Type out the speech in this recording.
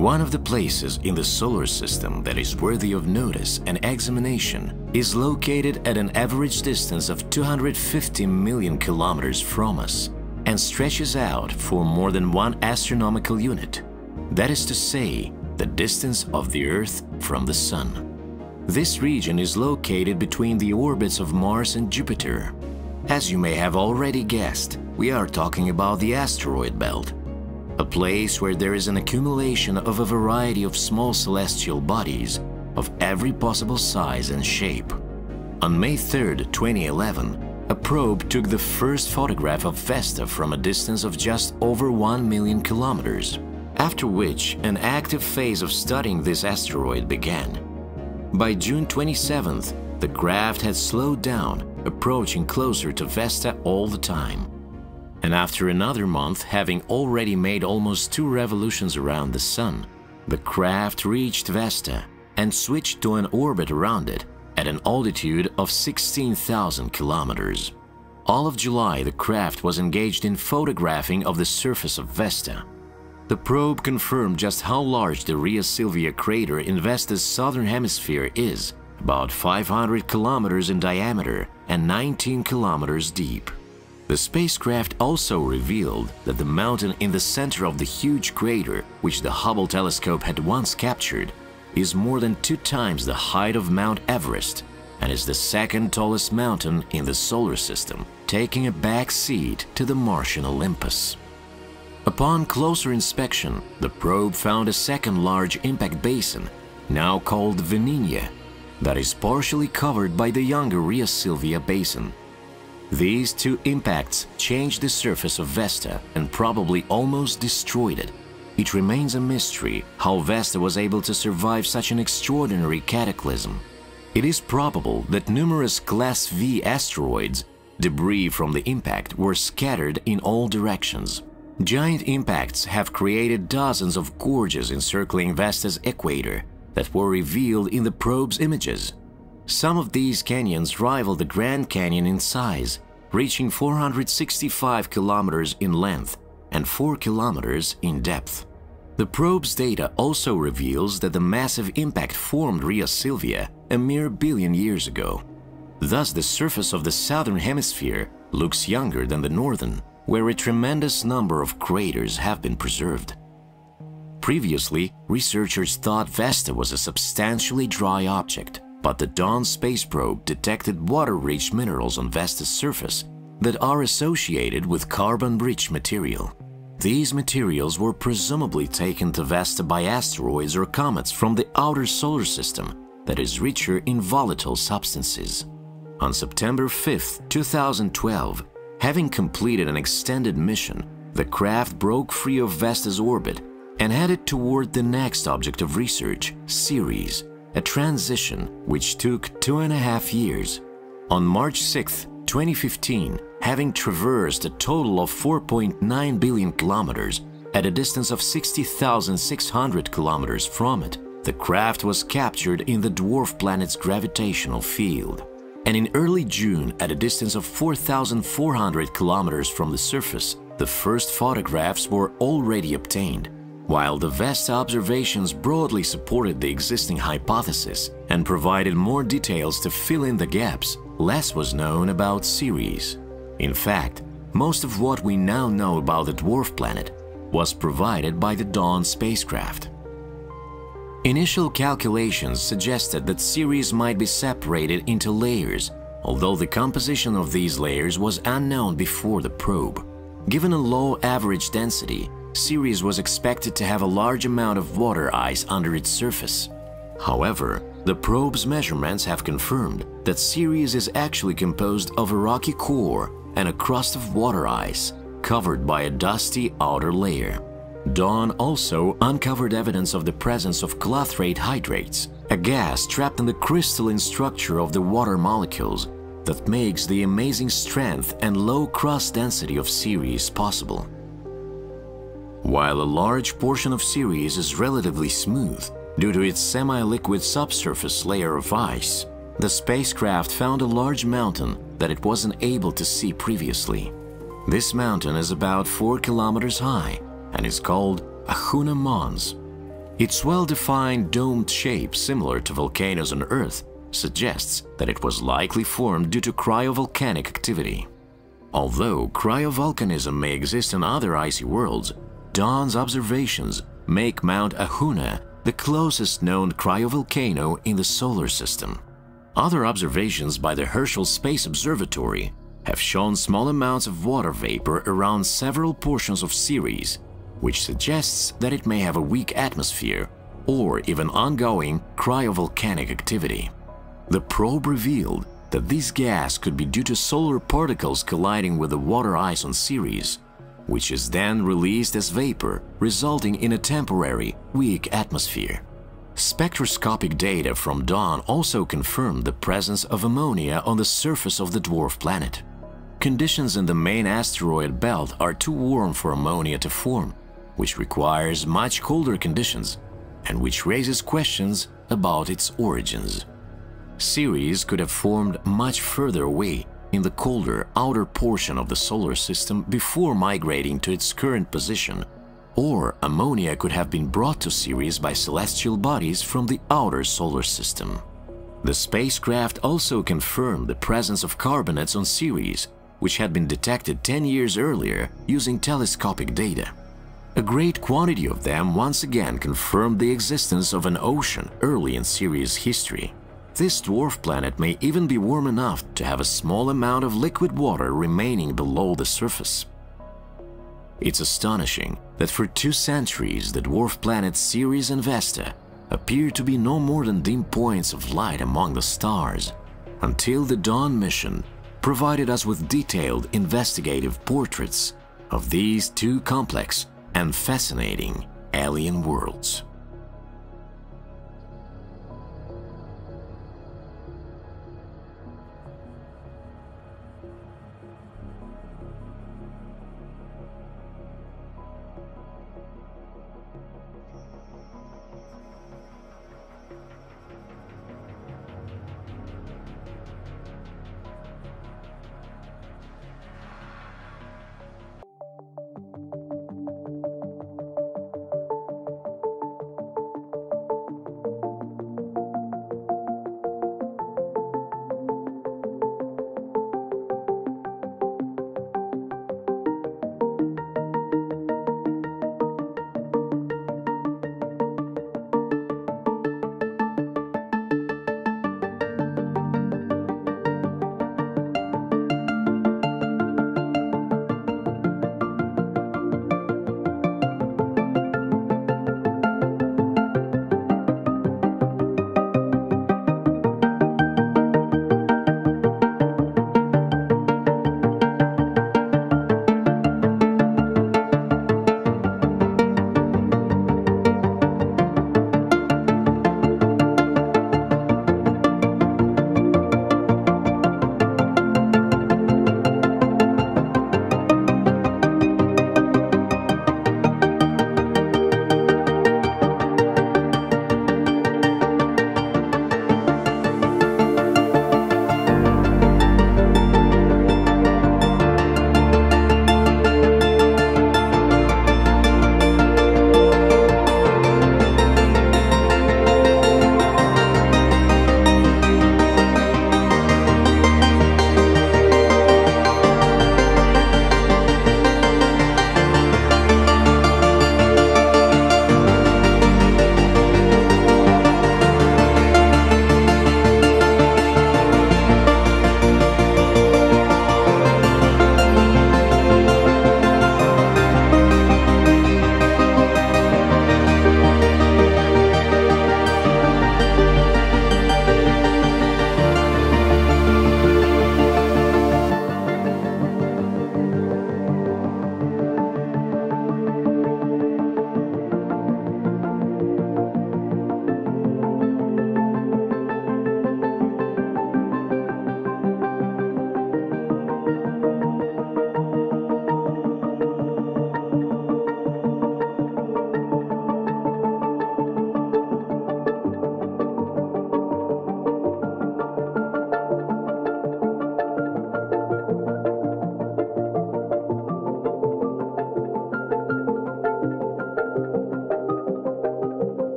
One of the places in the solar system that is worthy of notice and examination is located at an average distance of 250 million kilometers from us and stretches out for more than one astronomical unit, that is to say, the distance of the Earth from the Sun. This region is located between the orbits of Mars and Jupiter. As you may have already guessed, we are talking about the asteroid belt, a place where there is an accumulation of a variety of small celestial bodies of every possible size and shape. On May 3, 2011, a probe took the first photograph of Vesta from a distance of just over 1 million kilometers, after which an active phase of studying this asteroid began. By June 27th, the craft had slowed down, approaching closer to Vesta all the time. And after another month, having already made almost 2 revolutions around the Sun, the craft reached Vesta and switched to an orbit around it at an altitude of 16,000 kilometers. All of July, the craft was engaged in photographing of the surface of Vesta. The probe confirmed just how large the Rhea Silvia crater in Vesta's southern hemisphere is, about 500 kilometers in diameter and 19 kilometers deep. The spacecraft also revealed that the mountain in the center of the huge crater, which the Hubble telescope had once captured, is more than 2 times the height of Mount Everest and is the 2nd tallest mountain in the solar system, taking a back seat to the Martian Olympus. Upon closer inspection, the probe found a second large impact basin, now called Veninia, that is partially covered by the younger Rhea Silvia basin. These 2 impacts changed the surface of Vesta and probably almost destroyed it. It remains a mystery how Vesta was able to survive such an extraordinary cataclysm. It is probable that numerous Class V asteroids, debris from the impact, were scattered in all directions. Giant impacts have created dozens of gorges encircling Vesta's equator that were revealed in the probe's images. Some of these canyons rival the Grand Canyon in size, reaching 465 kilometers in length and 4 kilometers in depth. The probe's data also reveals that the massive impact formed Rhea Silvia a mere billion years ago. Thus, the surface of the southern hemisphere looks younger than the northern, where a tremendous number of craters have been preserved. Previously, researchers thought Vesta was a substantially dry object, but the Dawn space probe detected water-rich minerals on Vesta's surface that are associated with carbon-rich material. These materials were presumably taken to Vesta by asteroids or comets from the outer solar system that is richer in volatile substances. On September 5, 2012, having completed an extended mission, the craft broke free of Vesta's orbit and headed toward the next object of research, Ceres, a transition which took 2.5 years. On March 6, 2015, having traversed a total of 4.9 billion kilometers at a distance of 60,600 kilometers from it, the craft was captured in the dwarf planet's gravitational field. And in early June, at a distance of 4,400 kilometers from the surface, the first photographs were already obtained. While the Vesta observations broadly supported the existing hypothesis and provided more details to fill in the gaps, less was known about Ceres. In fact, most of what we now know about the dwarf planet was provided by the Dawn spacecraft. Initial calculations suggested that Ceres might be separated into layers, although the composition of these layers was unknown before the probe. Given a low average density, Ceres was expected to have a large amount of water ice under its surface. However, the probe's measurements have confirmed that Ceres is actually composed of a rocky core and a crust of water ice, covered by a dusty outer layer. Dawn also uncovered evidence of the presence of clathrate hydrates, a gas trapped in the crystalline structure of the water molecules that makes the amazing strength and low crust density of Ceres possible. While a large portion of Ceres is relatively smooth due to its semi-liquid subsurface layer of ice, the spacecraft found a large mountain that it wasn't able to see previously. This mountain is about 4 kilometers high and is called Ahuna Mons. Its well-defined domed shape, similar to volcanoes on Earth, suggests that it was likely formed due to cryovolcanic activity. Although cryovolcanism may exist on other icy worlds, Dawn's observations make Mount Ahuna the closest known cryovolcano in the solar system. Other observations by the Herschel Space Observatory have shown small amounts of water vapor around several portions of Ceres, which suggests that it may have a weak atmosphere or even ongoing cryovolcanic activity. The probe revealed that this gas could be due to solar particles colliding with the water ice on Ceres, which is then released as vapor, resulting in a temporary, weak atmosphere. Spectroscopic data from Dawn also confirmed the presence of ammonia on the surface of the dwarf planet. Conditions in the main asteroid belt are too warm for ammonia to form, which requires much colder conditions and which raises questions about its origins. Ceres could have formed much further away in the colder outer portion of the solar system before migrating to its current position, or ammonia could have been brought to Ceres by celestial bodies from the outer solar system. The spacecraft also confirmed the presence of carbonates on Ceres, which had been detected 10 years earlier using telescopic data. A great quantity of them once again confirmed the existence of an ocean early in Ceres history. This dwarf planet may even be warm enough to have a small amount of liquid water remaining below the surface. It's astonishing that for 2 centuries the dwarf planets Ceres and Vesta appear to be no more than dim points of light among the stars, until the Dawn mission provided us with detailed investigative portraits of these 2 complex and fascinating alien worlds.